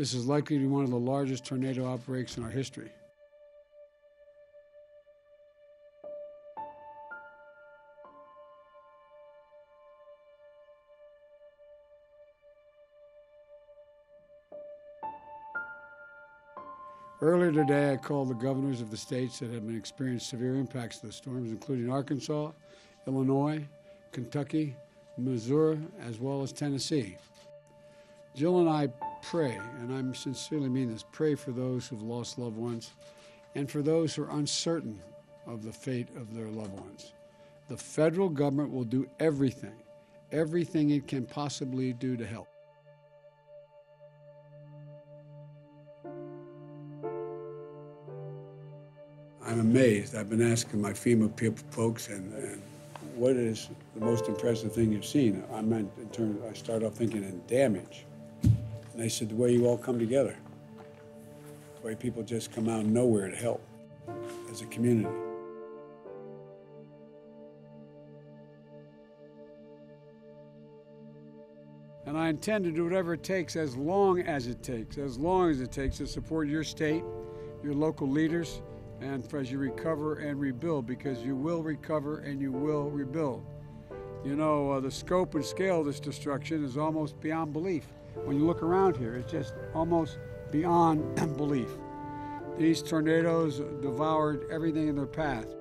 This is likely to be one of the largest tornado outbreaks in our history. Earlier today, I called the governors of the states that have been experiencing severe impacts of the storms, including Arkansas, Illinois, Kentucky, Missouri, as well as Tennessee. Jill and I pray, and I sincerely mean this, pray for those who've lost loved ones and for those who are uncertain of the fate of their loved ones. The federal government will do everything it can possibly do to help. I'm amazed. I've been asking my FEMA folks, and what is the most impressive thing you've seen? I started off thinking in damage. And they said, the way you all come together, the way people just come out of nowhere to help as a community. And I intend to do whatever it takes, as long as it takes to support your state, your local leaders, and as you recover and rebuild, because you will recover and you will rebuild. You know, the scope and scale of this destruction is almost beyond belief. When you look around here, it's just almost beyond belief. These tornadoes devoured everything in their path.